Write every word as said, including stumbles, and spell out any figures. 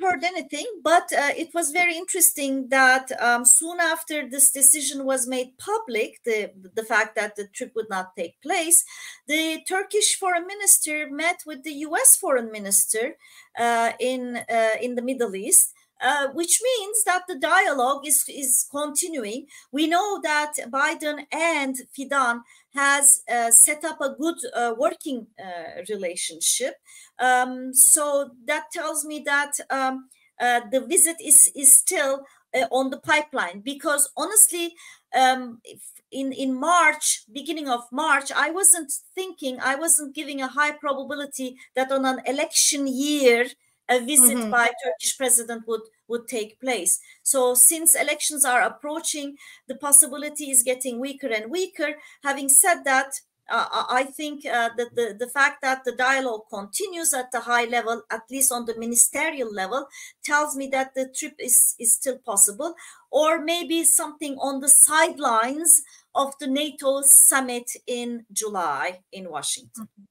heard anything, but uh, it was very interesting that um, soon after this decision was made public, the, the fact that the trip would not take place, the Turkish foreign minister met with the U S foreign minister uh, in, uh, in the Middle East, Uh, which means that the dialogue is, is continuing. We know that Biden and Fidan has uh, set up a good uh, working uh, relationship. Um, so that tells me that um, uh, the visit is, is still uh, on the pipeline, because honestly, um, in, in March, beginning of March, I wasn't thinking, I wasn't giving a high probability that on an election year, a visit mm-hmm. by Turkish president would, would take place. So since elections are approaching, the possibility is getting weaker and weaker. Having said that, uh, I think uh, that the, the fact that the dialogue continues at the high level, at least on the ministerial level, tells me that the trip is, is still possible, or maybe something on the sidelines of the NATO summit in July in Washington. Mm-hmm.